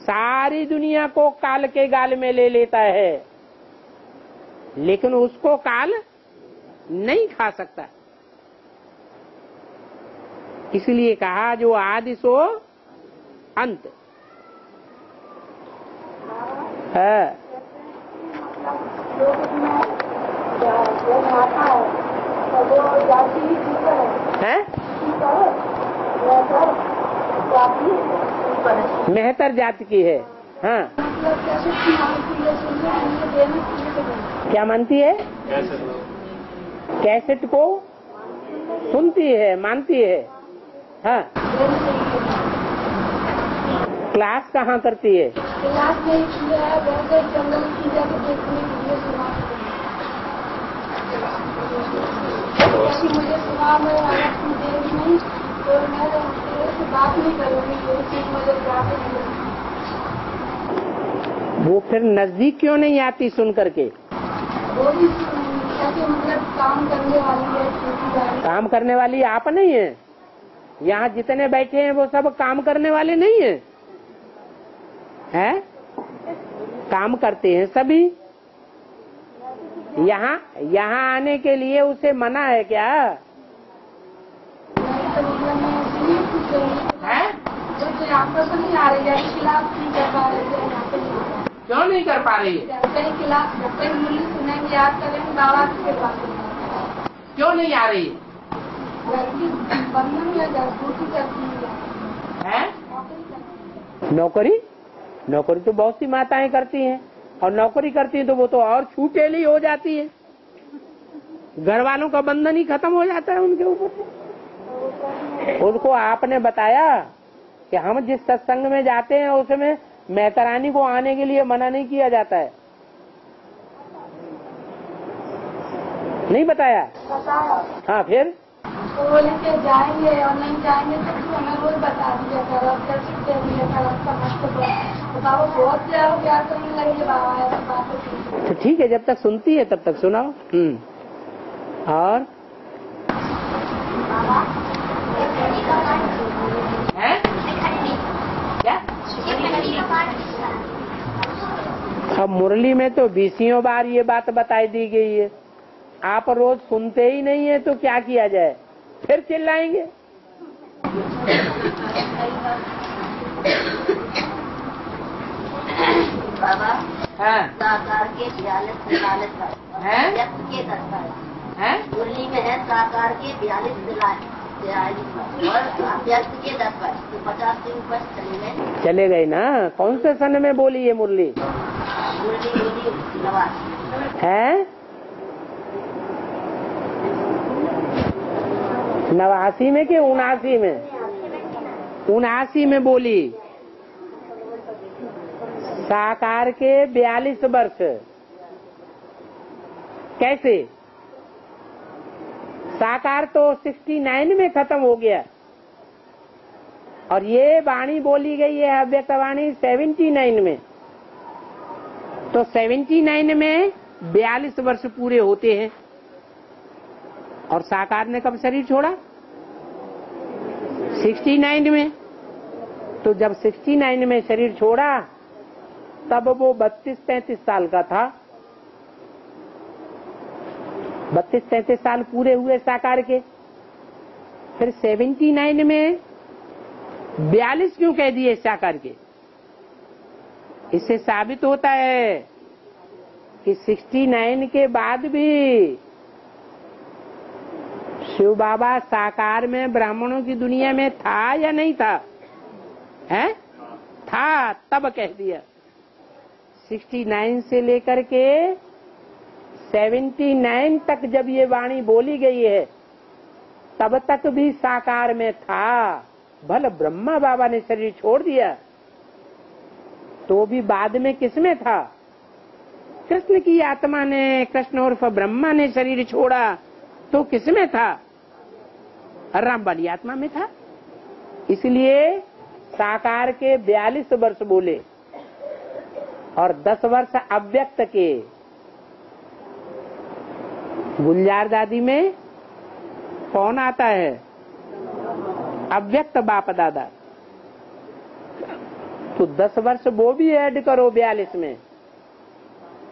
सारी दुनिया को काल के गाल में ले लेता है, लेकिन उसको काल नहीं खा सकता। इसलिए कहा जो आदि सो अंत है। बेहतर जाति की है। हाँ, क्या मानती है? कैसेट को सुनती है, मानती है। हाँ, क्लास कहाँ करती है? क्लास में जंगल की देखने के लिए सुना। मुझे सुना, मैं नहीं तो मैं बात नहीं करूँगी, कोई चीज मुझे प्राप्त नहीं होगी। वो फिर नजदीक क्यों नहीं आती सुन करके? वो भी मतलब काम करने वाली है। काम करने वाली आप नहीं है? यहाँ जितने बैठे हैं वो सब काम करने वाले नहीं हैं, हैं? काम करते हैं सभी। यहाँ आने के लिए उसे मना है क्या? क्यों नहीं कर पा रही है? क्यों नहीं आ रही है? नौकरी नौकरी तो बहुत सी माताएं करती हैं और नौकरी करती है तो वो तो और छूटेली हो जाती है, घर वालों का बंधन ही खत्म हो जाता है उनके ऊपर। उनको आपने बताया कि हम जिस सत्संग में जाते हैं उसमें मेहतरानी को आने के लिए मना नहीं किया जाता है? नहीं बताया? हाँ, फिर बोले के जाएंगे और नहीं जाएंगे तो हमें रोज बता दिया करो, बहुत प्यार हो गया करने लगे बाबा। तो ठीक है, जब तक सुनती है तब तक सुनाओ। और अब मुरली में तो 20 बार ये बात बताई दी गई है, आप रोज सुनते ही नहीं है तो क्या किया जाए? फिर चिल्लाएंगे। बाबा साकार के 42 मुरली में है, साकार के 42 और व्यस्त के 10 वर्ष, तो 50 से ऊपर चले गए ना। कौन से सन में बोली ये मुरली? मुरली नवासी है, 89 में के 79 में? 79 में बोली। साकार के 42 वर्ष कैसे? साकार तो 69 में खत्म हो गया और ये वाणी बोली गई है अव्यक्त वाणी 79 में, तो 79 में 42 वर्ष पूरे होते हैं। और साकार ने कब शरीर छोड़ा? 69 में। तो जब 69 में शरीर छोड़ा तब वो 32-33 साल का था। 32-33 साल पूरे हुए साकार के, फिर 79 में 42 क्यों कह दिए साकार के? इससे साबित होता है कि 69 के बाद भी शिव बाबा साकार में ब्राह्मणों की दुनिया में था या नहीं था? है? था, तब कह दिया। 69 से लेकर के 79 तक जब ये वाणी बोली गई है तब तक भी साकार में था। भले ब्रह्मा बाबा ने शरीर छोड़ दिया तो भी बाद में किसमें था? कृष्ण की आत्मा ने, कृष्ण उर्फ ब्रह्मा ने शरीर छोड़ा तो किसमें था? राम वाली आत्मा में था। इसलिए साकार के 42 वर्ष बोले और 10 वर्ष अव्यक्त के। गुलजार दादी में कौन आता है? अव्यक्त बाप दादा। तो 10 वर्ष वो भी ऐड करो 42 में,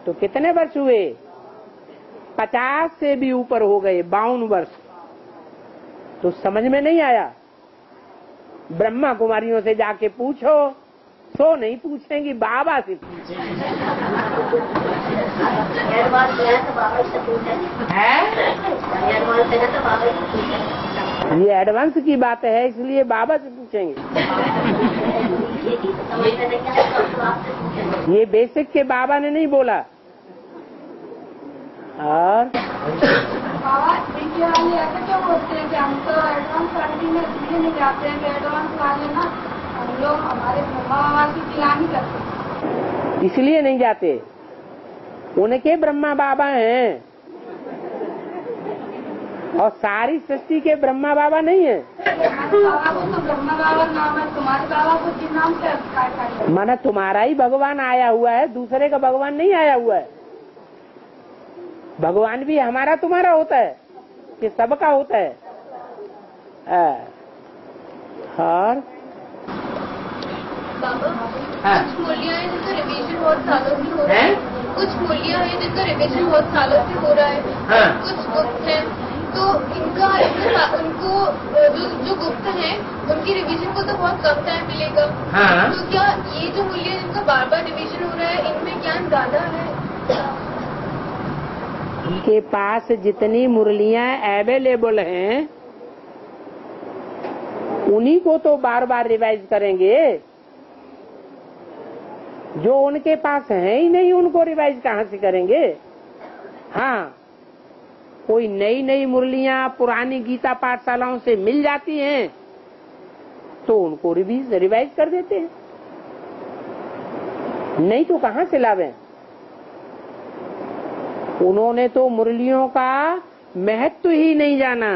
तो कितने वर्ष हुए? 50 से भी ऊपर हो गए, 52 वर्ष। तो समझ में नहीं आया? ब्रह्मा कुमारियों से जाके पूछो, सो नहीं पूछेंगी, बाबा से पूछेंगे। ये एडवांस की बात है, इसलिए बाबा से पूछेंगे। ये बेसिक के बाबा ने नहीं बोला। और बाबा देखिए वाले ऐसा क्यों बोलते हैं कि हम तो एडवांस फैमिली में इसलिए नहीं जाते हैं कि एडवांस वाले ना हम लोग हमारे ब्रह्मा बाबा की खिलानी करते, इसलिए नहीं जाते। उनके ब्रह्मा बाबा हैं और सारी सृष्टि के ब्रह्मा बाबा नहीं है। बाबा को तो ब्रह्मा बाबा नाम है, तुम्हारे बाबा को किस नाम से? माना तुम्हारा ही भगवान आया हुआ है, दूसरे का भगवान नहीं आया हुआ है। भगवान भी हमारा तुम्हारा होता है कि सबका होता है? और बाबा, कुछ बोलियां हैं जैसे रिवीजन बहुत सालों की हो रही है। कुछ मूल्य है जिनका रिविजन बहुत सालों से हो रहा है, हाँ। कुछ बुक्स हैं, तो इनका उनको जो गुप्त है उनकी रिविजन को तो बहुत कम टाइम मिलेगा, हाँ। तो क्या ये जो मूल्य जिनका बार बार रिविजन हो रहा है इनमें ज्ञान ज्यादा है? इनके पास जितनी मुरलियाँ अवेलेबल हैं उन्हीं को तो बार बार रिवाइज करेंगे, जो उनके पास है ही नहीं उनको रिवाइज कहाँ से करेंगे? हाँ, कोई नई नई मुरलियाँ पुरानी गीता पाठशालाओं से मिल जाती हैं तो उनको रिवाइज कर देते हैं, नहीं तो कहाँ से लावें? उन्होंने तो मुरलियों का महत्व ही नहीं जाना,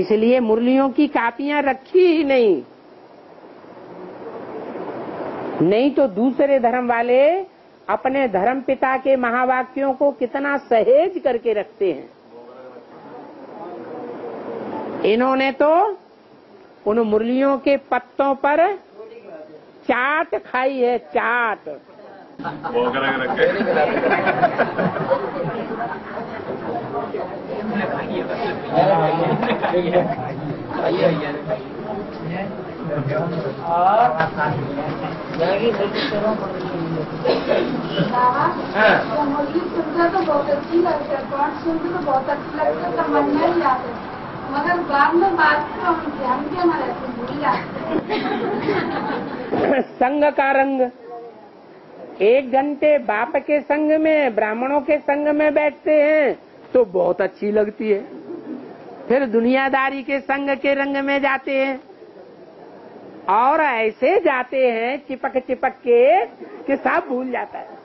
इसलिए मुरलियों की कापियां रखी ही नहीं। नहीं तो दूसरे धर्म वाले अपने धर्म पिता के महावाक्यों को कितना सहेज करके रखते हैं। इन्होंने तो उन मुरलियों के पत्तों पर चाट खाई है, चाट। तो बहुत अच्छी लगती है, गॉड सुनकर तो बहुत अच्छी लगती है, समझना ही आता है, मगर बाद में बात में हम ध्यान के हमारे भूल जाते हैं। संग का रंग, एक घंटे बाप के संग में ब्राह्मणों के संग में बैठते हैं तो बहुत अच्छी लगती है, फिर दुनियादारी के संग के रंग में जाते हैं और ऐसे जाते हैं चिपक चिपक के कि सब भूल जाता है।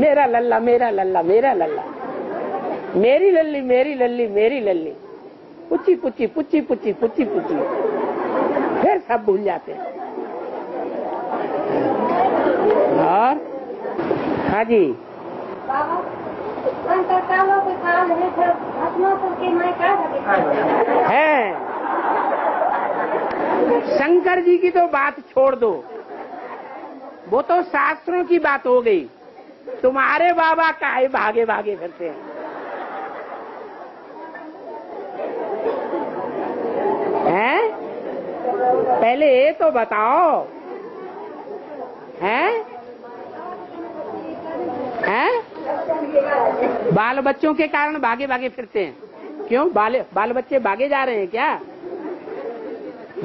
मेरा लल्ला, मेरा लल्ला, मेरा लल्ला, मेरी लल्ली, मेरी लल्ली, मेरी लल्ली, पुची पुची पुची पुची पुची पुची, फिर सब भूल जाते हैं। और हाँ जी, है शंकर जी की तो बात छोड़ दो, वो तो शास्त्रों की बात हो गई, तुम्हारे बाबा काहे भागे भागे फिरते हैं, हैं? पहले ये तो बताओ, हैं? हैं? बाल बच्चों के कारण भागे भागे फिरते हैं, क्यों? बाल बच्चे भागे जा रहे हैं क्या?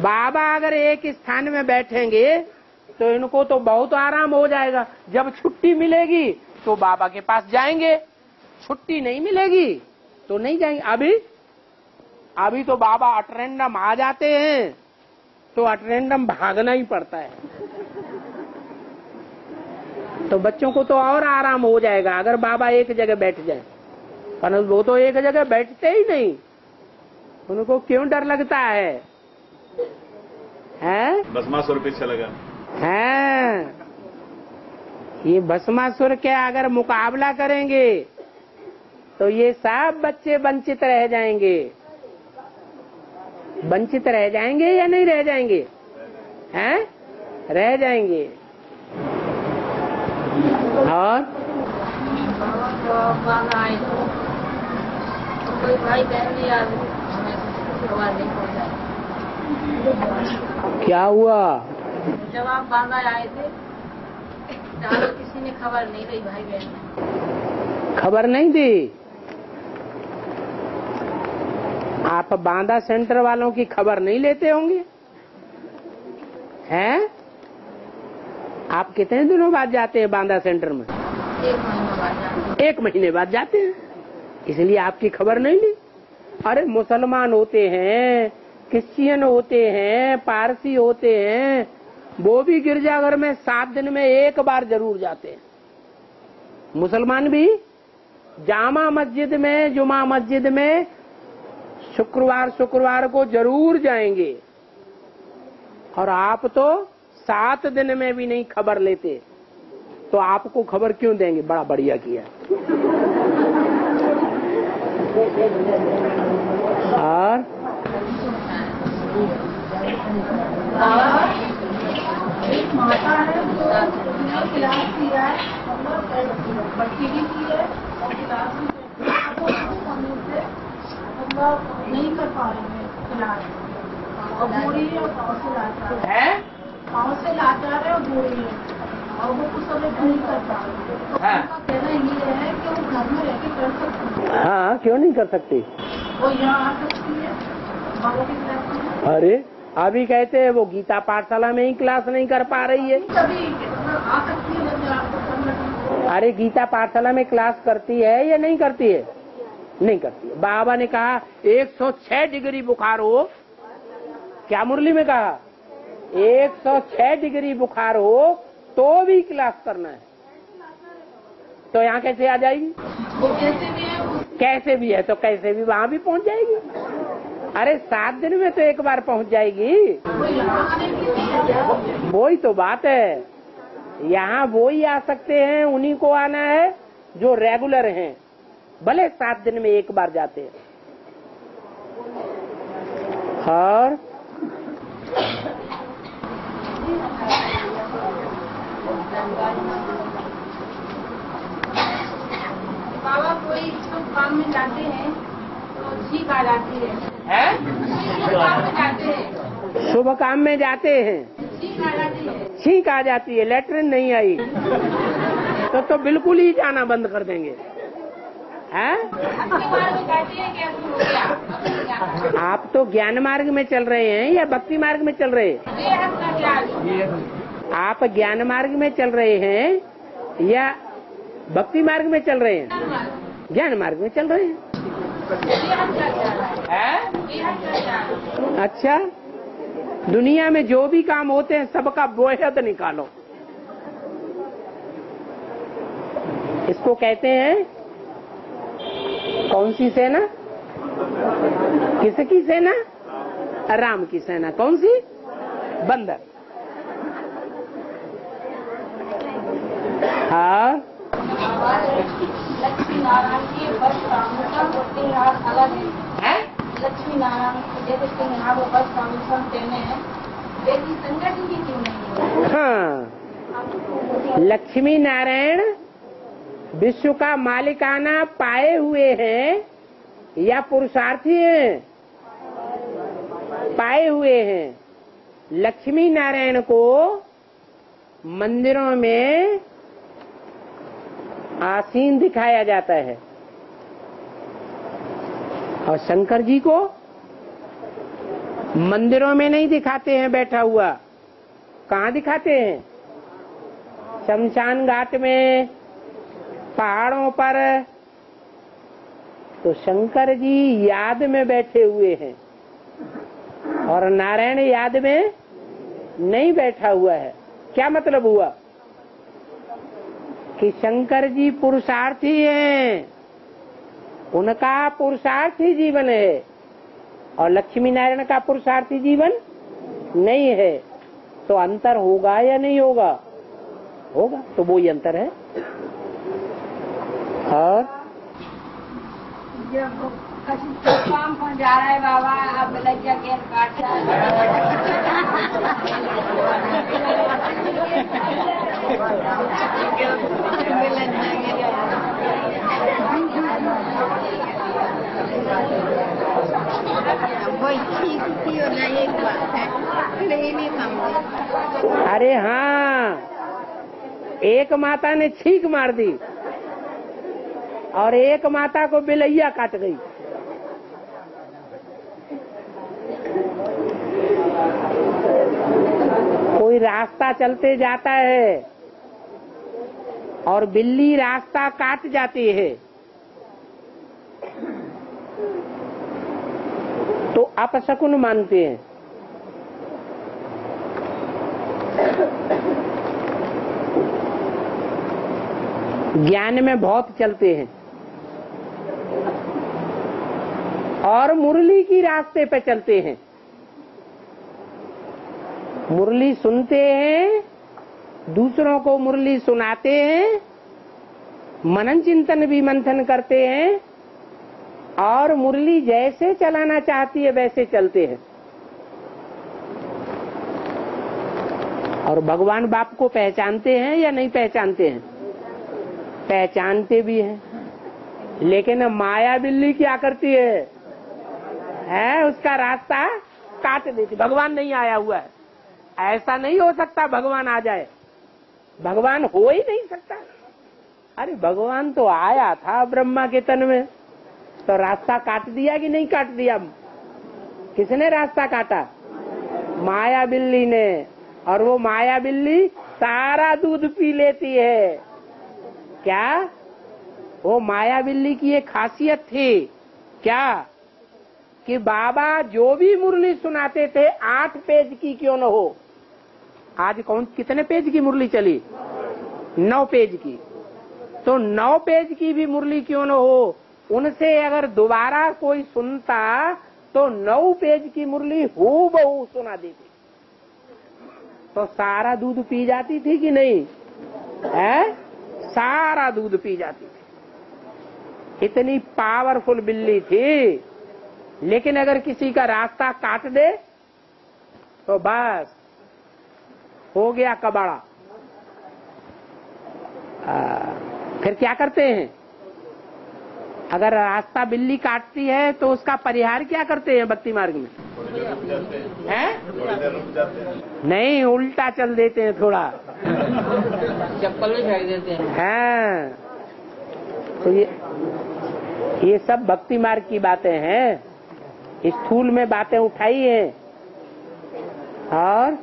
बाबा अगर एक स्थान में बैठेंगे तो इनको तो बहुत आराम हो जाएगा, जब छुट्टी मिलेगी तो बाबा के पास जाएंगे, छुट्टी नहीं मिलेगी तो नहीं जाएंगे। अभी अभी तो बाबा अटरेंडम आ जाते हैं तो अटरेंडम भागना ही पड़ता है, तो बच्चों को तो और आराम हो जाएगा अगर बाबा एक जगह बैठ जाए, पर वो तो एक जगह बैठते ही नहीं, उनको क्यों डर लगता है? हैं? भस्मासुर पीछे लगा है, ये भस्मासुर के अगर मुकाबला करेंगे तो ये सब बच्चे वंचित रह जाएंगे। वंचित रह जाएंगे या नहीं रह जाएंगे? हैं? रह जाएंगे। और कोई भाई बहन याद क्या हुआ? जब आप बांदा आए थे किसी ने खबर नहीं दी, भाई बहन ने खबर नहीं दी। आप बांदा सेंटर वालों की खबर नहीं लेते होंगे, हैं? आप कितने दिनों बाद जाते हैं बांदा सेंटर में? 1 महीने बाद जाते हैं। 1 महीने बाद जाते हैं, इसलिए आपकी खबर नहीं ली। अरे मुसलमान होते हैं, क्रिश्चियन होते हैं, पारसी होते हैं, वो भी गिरजाघर में 7 दिन में 1 बार जरूर जाते हैं। मुसलमान भी जामा मस्जिद में, जुमा मस्जिद में शुक्रवार को जरूर जाएंगे, और आप तो 7 दिन में भी नहीं खबर लेते, तो आपको खबर क्यों देंगे? बड़ा बढ़िया किया। और एक माता है जो क्लास की है, मतलब बच्ची भी की है और क्लास में मतलब नहीं कर पा रहे हैं क्लास, और बूढ़ी है और गाँव से लाचार है, गाँव से लाचार है और बूढ़ी है और वो कुछ समय नहीं कर पा रहे। तो कहना ये है कि वो घर में रहकर कर सकती है। हाँ, क्यों नहीं कर सकती, वो यहाँ आ सकती है बाबा की क्लास में। अरे अभी कहते हैं वो गीता पाठशाला में ही क्लास नहीं कर पा रही है, कभी आ सकती है। अरे गीता पाठशाला में क्लास करती है या नहीं करती है? नहीं करती है। बाबा ने कहा 106 डिग्री बुखार हो, क्या मुरली में कहा 106 डिग्री बुखार हो तो भी क्लास करना है, तो यहाँ कैसे आ जाएगी? कैसे भी है तो कैसे भी वहाँ भी पहुँच जाएगी। अरे 7 दिन में तो एक बार पहुंच जाएगी। वही तो बात है, यहाँ वो ही आ सकते हैं, उन्हीं को आना है जो रेगुलर हैं, भले 7 दिन में एक बार जाते हैं। और बाबा कोई सब काम में जाते हैं तो ठीक आ जाती है, शुभ काम में जाते हैं छींक आ जाती है, लेटरिन नहीं आई तो बिल्कुल ही जाना बंद कर देंगे। आप तो ज्ञान मार्ग में चल रहे हैं या भक्ति मार्ग में चल रहे हैं? आप ज्ञान मार्ग में चल रहे हैं या भक्ति मार्ग में चल रहे हैं? ज्ञान मार्ग में चल रहे हैं। अच्छा, दुनिया में जो भी काम होते हैं सबका बोहद निकालो, इसको कहते हैं कौन सी सेना? किसकी सेना? राम की सेना। कौन सी? बंदर। हाँ, लक्ष्मी नारायण की बस रामसा होते हैं अलग है। लक्ष्मी नारायण जैसे यहाँ वो बस रामसा देने हैं, लेकिन संगठन की क्यों नहीं? हाँ, लक्ष्मी नारायण विश्व का मालिकाना पाए हुए हैं या पुरुषार्थी हैं? पाए हुए हैं। लक्ष्मी नारायण को मंदिरों में आसीन दिखाया जाता है और शंकर जी को मंदिरों में नहीं दिखाते हैं बैठा हुआ, कहाँ दिखाते हैं? शमशान घाट में, पहाड़ों पर। तो शंकर जी याद में बैठे हुए हैं और नारायण याद में नहीं बैठा हुआ है। क्या मतलब हुआ कि शंकर जी पुरुषार्थी हैं, उनका पुरुषार्थी जीवन है और लक्ष्मी नारायण का पुरुषार्थी जीवन नहीं है, तो अंतर होगा या नहीं होगा? होगा, तो वो ही अंतर है। और काम हो जा रहा है बाबा, आप लज्जा केस काट रहा। अरे हाँ, एक माता ने छींक मार दी और एक माता को बिलैया काट गई। कोई रास्ता चलते जाता है और बिल्ली रास्ता काट जाती है, तो अपशकुन मानते हैं। ज्ञान में बहुत चलते हैं और मुरली की रास्ते पे चलते हैं, मुरली सुनते हैं, दूसरों को मुरली सुनाते हैं, मनन चिंतन भी मंथन करते हैं और मुरली जैसे चलाना चाहती है वैसे चलते हैं। और भगवान बाप को पहचानते हैं या नहीं पहचानते हैं? पहचानते भी हैं, लेकिन माया बिल्ली क्या करती है? उसका रास्ता काट देती। भगवान नहीं आया हुआ है, ऐसा नहीं हो सकता भगवान आ जाए, भगवान हो ही नहीं सकता। अरे भगवान तो आया था ब्रह्मा के तन में, तो रास्ता काट दिया कि नहीं काट दिया? किसने रास्ता काटा? माया बिल्ली ने। और वो माया बिल्ली सारा दूध पी लेती है। क्या वो माया बिल्ली की एक खासियत थी क्या कि बाबा जो भी मुरली सुनाते थे 8 पेज की क्यों न हो, आज कौन कितने पेज की मुरली चली? 9 पेज की। तो 9 पेज की भी मुरली क्यों न हो, उनसे अगर दोबारा कोई सुनता तो 9 पेज की मुरली हूबहू सुना देती। तो सारा दूध पी जाती थी कि नहीं? है, सारा दूध पी जाती थी, इतनी पावरफुल बिल्ली थी। लेकिन अगर किसी का रास्ता काट दे तो बस हो गया कबाड़ा। फिर क्या करते हैं? अगर रास्ता बिल्ली काटती है तो उसका परिहार क्या करते हैं भक्ति मार्ग में? हैं? नहीं, उल्टा चल देते हैं, थोड़ा चप्पल भी फेंक देते हैं। हाँ, तो ये सब भक्ति मार्ग की बातें हैं। स्थूल में बातें उठाई हैं और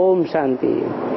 ओम शांति।